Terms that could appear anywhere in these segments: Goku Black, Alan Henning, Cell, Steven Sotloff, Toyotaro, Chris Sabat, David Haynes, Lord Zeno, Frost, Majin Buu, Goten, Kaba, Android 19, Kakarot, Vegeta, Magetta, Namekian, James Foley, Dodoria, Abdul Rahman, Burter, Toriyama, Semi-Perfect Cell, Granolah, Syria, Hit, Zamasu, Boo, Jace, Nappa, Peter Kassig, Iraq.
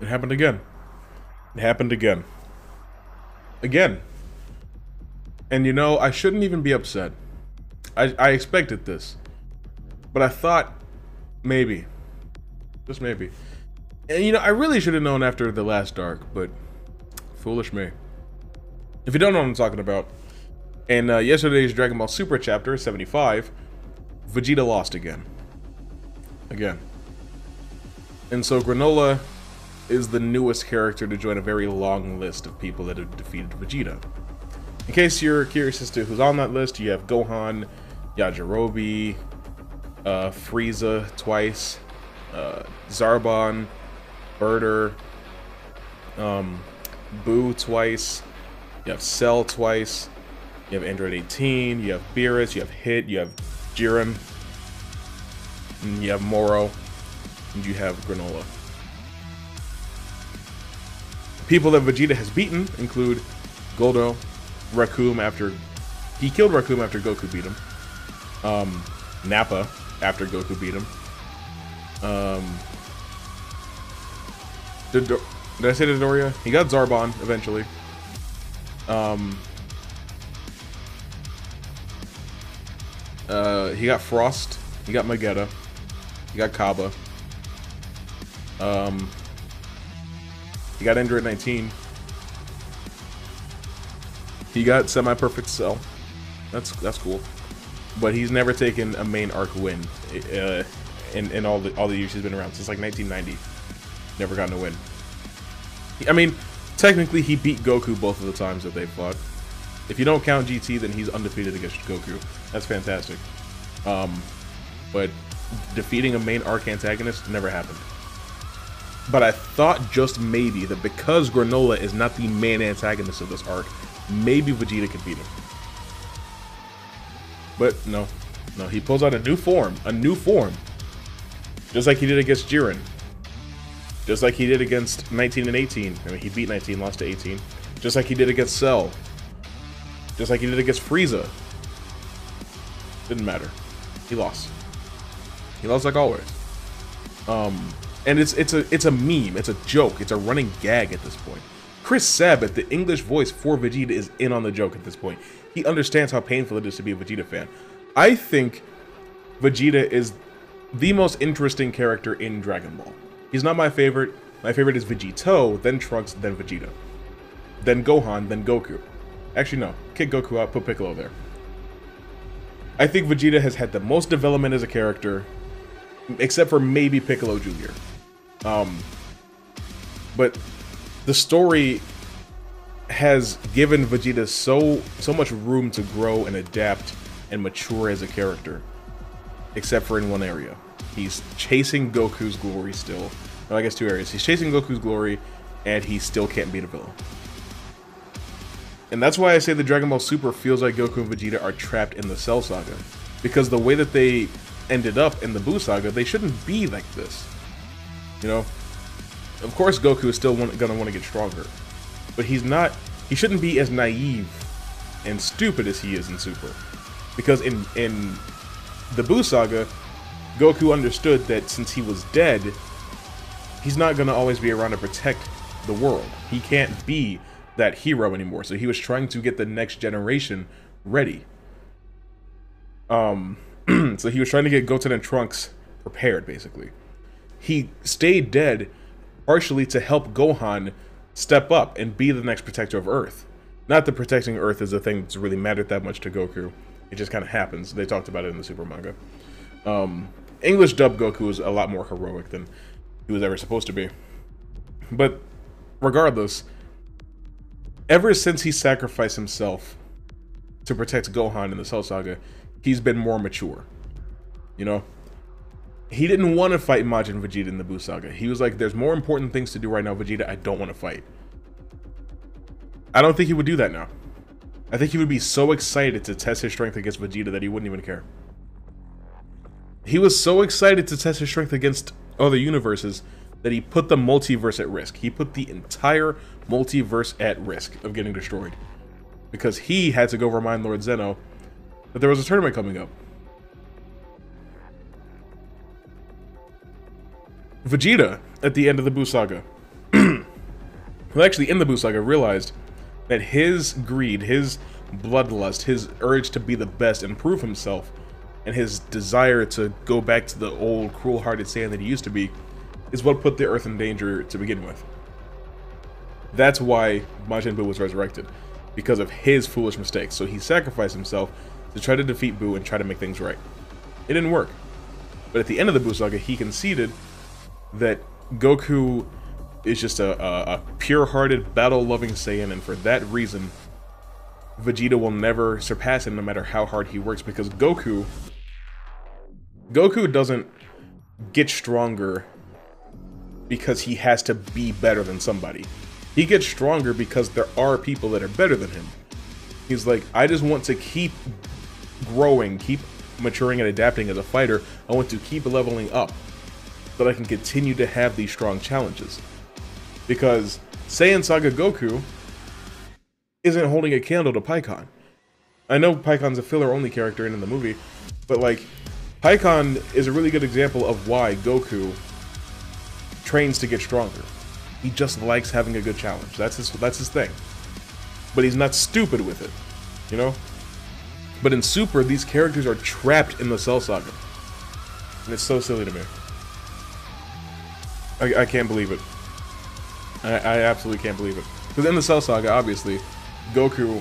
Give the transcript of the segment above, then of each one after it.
It happened again. It happened again. Again. And you know, I shouldn't even be upset. I expected this. But I thought, maybe. Just maybe. And you know, I really should have known after the last arc, but foolish me. If you don't know what I'm talking about, in yesterday's Dragon Ball Super chapter 75, Vegeta lost again. Again. And so Granolah is the newest character to join a very long list of people that have defeated Vegeta. In case you're curious as to who's on that list, you have Gohan, Yajirobe, Frieza twice, Zarbon, Burter, Boo twice, you have Cell twice, you have Android 18, you have Beerus, you have Hit, you have Jiren, and you have Moro, and you have Granolah. People that Vegeta has beaten include Goldo, Rakum after he killed Rakum after Goku beat him, Nappa after Goku beat him, did I say Dodoria? He got Zarbon eventually. He got Frost, he got Magetta, he got Kaba, he got Android 19. He got Semi-Perfect Cell. That's cool, but he's never taken a main arc win in all the years he's been around since like 1990. Never gotten a win. I mean, technically he beat Goku both of the times that they fought. If you don't count GT, then he's undefeated against Goku. That's fantastic. But defeating a main arc antagonist never happened. But I thought just maybe that because Granolah is not the main antagonist of this arc, maybe Vegeta could beat him. But no. No, he pulls out a new form. A new form. Just like he did against Jiren. Just like he did against 19 and 18. I mean, he beat 19, lost to 18. Just like he did against Cell. Just like he did against Frieza. Didn't matter. He lost. He lost like always. And it's a meme. It's a joke. It's a running gag at this point. Chris Sabat, the English voice for Vegeta, is in on the joke at this point. He understands how painful it is to be a Vegeta fan. I think Vegeta is the most interesting character in Dragon Ball. He's not my favorite. My favorite is Vegito, then Trunks, then Vegeta. Then Gohan, then Goku. Actually, no. Kick Goku out, put Piccolo there. I think Vegeta has had the most development as a character, except for maybe Piccolo Jr. But the story has given Vegeta so much room to grow and adapt and mature as a character, except for in one area. He's chasing Goku's glory still. Well, I guess two areas. He's chasing Goku's glory, and he still can't beat a villain. And that's why I say the Dragon Ball Super feels like Goku and Vegeta are trapped in the Cell Saga, because the way that they ended up in the Boo Saga, they shouldn't be like this. You know? Of course Goku is still gonna want to get stronger, but he's not, he shouldn't be as naive and stupid as he is in Super, because in the Boo Saga, Goku understood that since he was dead, he's not gonna always be around to protect the world. He can't be that hero anymore, so he was trying to get the next generation ready. So he was trying to get Goten and Trunks prepared, basically. He stayed dead partially to help Gohan step up and be the next protector of Earth. Not that protecting Earth is a thing that's really mattered that much to Goku. It just kind of happens. They talked about it in the Super manga. English dub Goku is a lot more heroic than he was ever supposed to be. But regardless, ever since he sacrificed himself to protect Gohan in the Cell Saga, he's been more mature. You know? He didn't want to fight Majin Vegeta in the Buu Saga. He was like, there's more important things to do right now, Vegeta. I don't want to fight. I don't think he would do that now. I think he would be so excited to test his strength against Vegeta that he wouldn't even care. He was so excited to test his strength against other universes that he put the multiverse at risk. He put the entire multiverse at risk of getting destroyed. Because he had to go remind Lord Zeno that there was a tournament coming up. Vegeta, at the end of the Buu Saga, Because actually, in the Boo Saga, I realized that his greed, his bloodlust, his urge to be the best and prove himself, and his desire to go back to the old cruel-hearted Saiyan that he used to be, is what put the Earth in danger to begin with. That's why Majin Buu was resurrected, because of his foolish mistakes. So he sacrificed himself to try to defeat Boo and try to make things right. It didn't work. But at the end of the Buu Saga, he conceded that Goku is just a pure-hearted, battle-loving Saiyan, and for that reason, Vegeta will never surpass him no matter how hard he works, because Goku doesn't get stronger because he has to be better than somebody. He gets stronger because there are people that are better than him. He's like, I just want to keep growing, keep maturing and adapting as a fighter. I want to keep leveling up so that I can continue to have these strong challenges. Because Saiyan Saga Goku isn't holding a candle to Pycon. I know Pycon's a filler-only character in the movie, but like, Pycon is a really good example of why Goku trains to get stronger. He just likes having a good challenge. That's his thing. But he's not stupid with it, you know? But in Super, these characters are trapped in the Cell Saga. And it's so silly to me. I can't believe it. I absolutely can't believe it. Because in the Cell Saga, obviously, Goku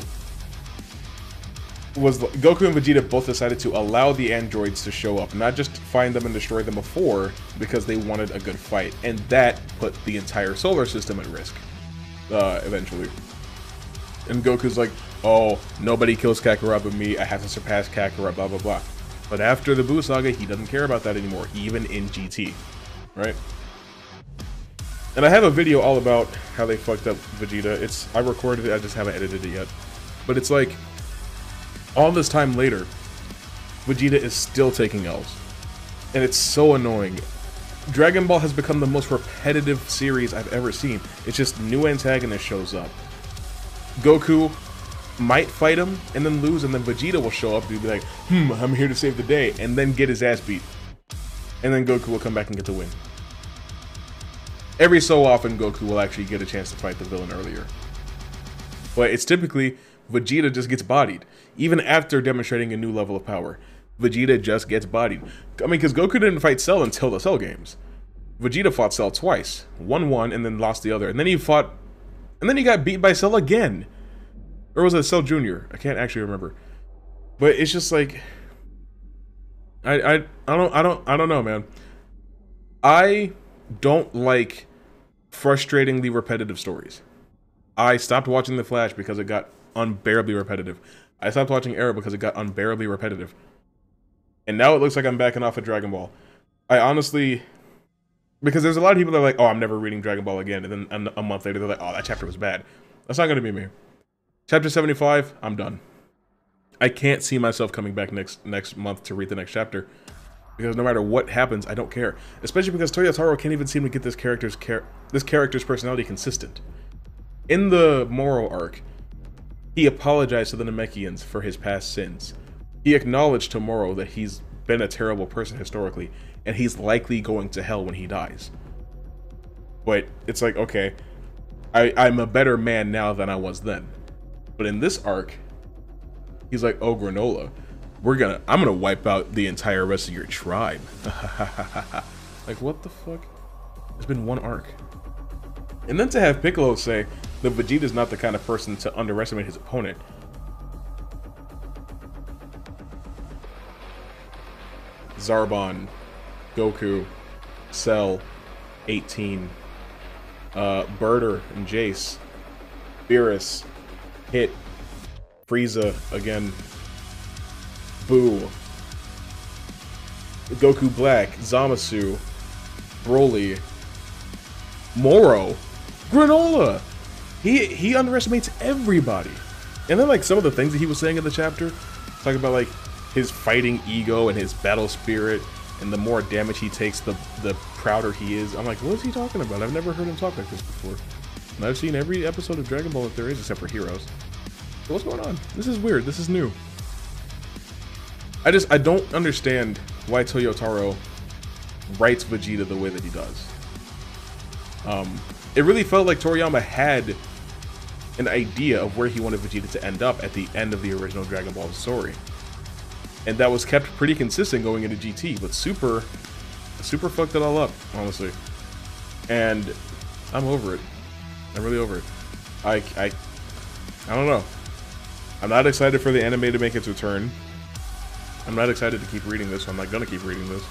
and Vegeta both decided to allow the androids to show up, not just find them and destroy them before, because they wanted a good fight, and that put the entire solar system at risk, eventually. And Goku's like, oh, nobody kills Kakarot but me, I have to surpass Kakarot, blah blah blah. But after the Buu Saga, he doesn't care about that anymore, even in GT, right? And I have a video all about how they fucked up Vegeta. I recorded it, I just haven't edited it yet. But it's like, all this time later, Vegeta is still taking L's. And it's so annoying. Dragon Ball has become the most repetitive series I've ever seen. It's just new antagonist shows up. Goku might fight him and then lose, and then Vegeta will show up and be like, I'm here to save the day, and then get his ass beat. And then Goku will come back and get the win. Every so often, Goku will actually get a chance to fight the villain earlier. But it's typically Vegeta just gets bodied. Even after demonstrating a new level of power, Vegeta just gets bodied. I mean, because Goku didn't fight Cell until the Cell games. Vegeta fought Cell twice. Won one and then lost the other. And then he fought... and then he got beat by Cell again. Or was it Cell Jr.? I can't actually remember. But it's just like... I don't know, man. I don't like frustratingly repetitive stories. I stopped watching The Flash because it got unbearably repetitive. I stopped watching Arrow because it got unbearably repetitive. And now it looks like I'm backing off of Dragon Ball. I honestly... because there's a lot of people that are like, oh, I'm never reading Dragon Ball again. And then a month later, they're like, oh, that chapter was bad. That's not going to be me. Chapter 75, I'm done. I can't see myself coming back next month to read the next chapter. Because no matter what happens, I don't care. Especially because Toyotaro can't even seem to get this character's personality consistent. In the Moro arc, he apologized to the Namekians for his past sins. He acknowledged to Moro that he's been a terrible person historically, and he's likely going to hell when he dies. But it's like, okay, I'm a better man now than I was then. But in this arc, he's like, oh, Granolah, I'm gonna wipe out the entire rest of your tribe. Like, what the fuck? It's been one arc. And then to have Piccolo say that Vegeta's not the kind of person to underestimate his opponent. Zarbon, Goku, Cell, 18, Burter and Jace, Beerus, Hit, Frieza again, Boo, Goku Black, Zamasu, Broly, Moro, Granolah. He underestimates everybody. And then like some of the things that he was saying in the chapter, talking about like his fighting ego and his battle spirit, and the more damage he takes, the prouder he is. I'm like, what is he talking about? I've never heard him talk like this before. And I've seen every episode of Dragon Ball that there is except for Heroes. So what's going on? This is weird. This is new. I don't understand why Toyotaro writes Vegeta the way that he does. It really felt like Toriyama had an idea of where he wanted Vegeta to end up at the end of the original Dragon Ball story. And that was kept pretty consistent going into GT, but Super fucked it all up, honestly. And I'm over it. I'm really over it. I don't know. I'm not excited for the anime to make its return. I'm not excited to keep reading this, so I'm not gonna keep reading this.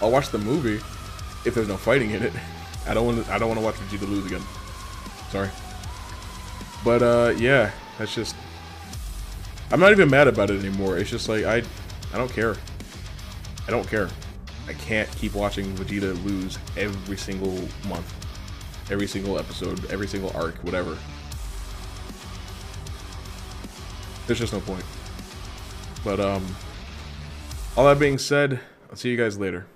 I'll watch the movie if there's no fighting in it. I don't want to watch Vegeta lose again. Sorry. But yeah, that's just, I'm not even mad about it anymore. It's just like I don't care. I don't care. I can't keep watching Vegeta lose every single month, every single episode, every single arc, whatever. There's just no point. But all that being said, I'll see you guys later.